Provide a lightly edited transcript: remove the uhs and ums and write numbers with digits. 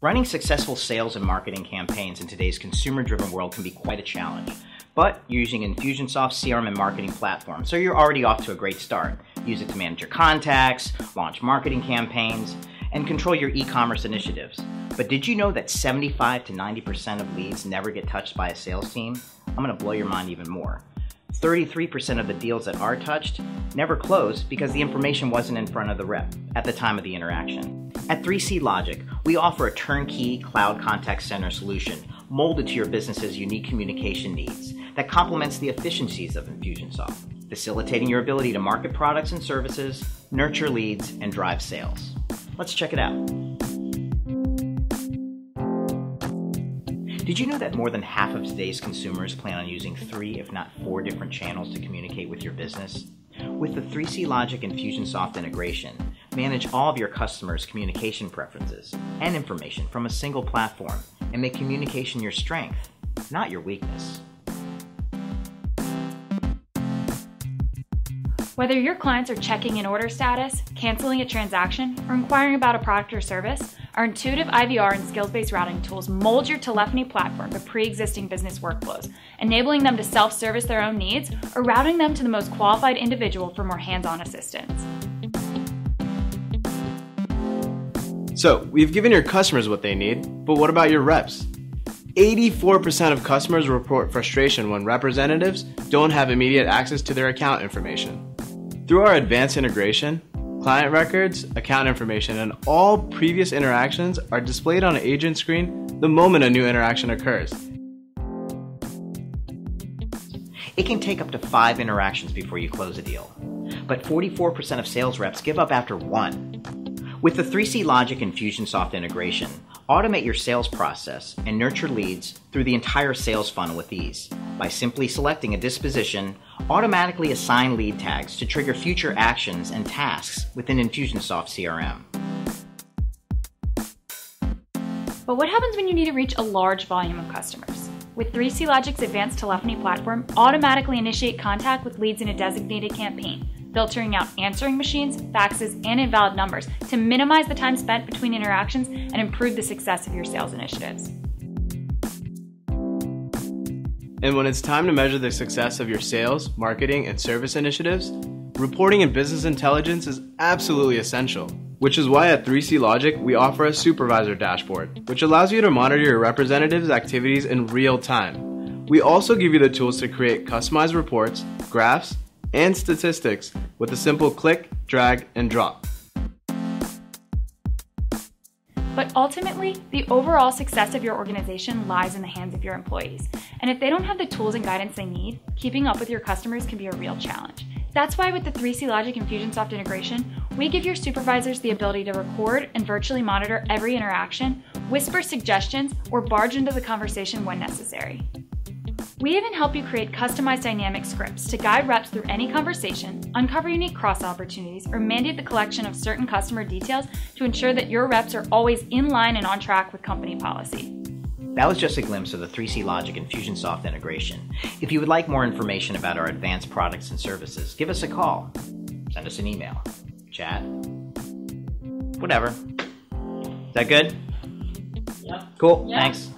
Running successful sales and marketing campaigns in today's consumer-driven world can be quite a challenge, but you're using Infusionsoft's CRM and marketing platform, so you're already off to a great start. Use it to manage your contacts, launch marketing campaigns, and control your e-commerce initiatives. But did you know that 75 to 90% of leads never get touched by a sales team? I'm going to blow your mind even more. 33% of the deals that are touched never close because the information wasn't in front of the rep at the time of the interaction. At 3CLogic, we offer a turnkey cloud contact center solution molded to your business's unique communication needs that complements the efficiencies of Infusionsoft, facilitating your ability to market products and services, nurture leads, and drive sales. Let's check it out. Did you know that more than half of today's consumers plan on using 3, if not 4 different channels to communicate with your business? With the 3CLogic Infusionsoft integration, manage all of your customers' communication preferences and information from a single platform and make communication your strength, not your weakness. Whether your clients are checking an order status, canceling a transaction, or inquiring about a product or service, our intuitive IVR and skills-based routing tools mold your telephony platform to pre-existing business workflows, enabling them to self-service their own needs or routing them to the most qualified individual for more hands-on assistance. So, we've given your customers what they need, but what about your reps? 84% of customers report frustration when representatives don't have immediate access to their account information. Through our advanced integration, client records, account information, and all previous interactions are displayed on an agent screen the moment a new interaction occurs. It can take up to 5 interactions before you close a deal, but 44% of sales reps give up after 1. With the 3CLogic Infusionsoft integration, automate your sales process and nurture leads through the entire sales funnel with ease by simply selecting a disposition. Automatically assign lead tags to trigger future actions and tasks within Infusionsoft CRM. But what happens when you need to reach a large volume of customers? With 3CLogic's advanced telephony platform, automatically initiate contact with leads in a designated campaign, filtering out answering machines, faxes, and invalid numbers to minimize the time spent between interactions and improve the success of your sales initiatives. And when it's time to measure the success of your sales, marketing, and service initiatives, reporting and business intelligence is absolutely essential, which is why at 3CLogic we offer a supervisor dashboard, which allows you to monitor your representatives' activities in real time. We also give you the tools to create customized reports, graphs, and statistics with a simple click, drag, and drop. But ultimately, the overall success of your organization lies in the hands of your employees. And if they don't have the tools and guidance they need, keeping up with your customers can be a real challenge. That's why with the 3CLogic Infusionsoft integration, we give your supervisors the ability to record and virtually monitor every interaction, whisper suggestions, or barge into the conversation when necessary. We even help you create customized dynamic scripts to guide reps through any conversation, uncover unique cross-sell opportunities, or mandate the collection of certain customer details to ensure that your reps are always in line and on track with company policy. That was just a glimpse of the 3CLogic Infusionsoft integration. If you would like more information about our advanced products and services, give us a call, send us an email, chat, whatever. Is that good? Yeah. Cool, yeah. Thanks.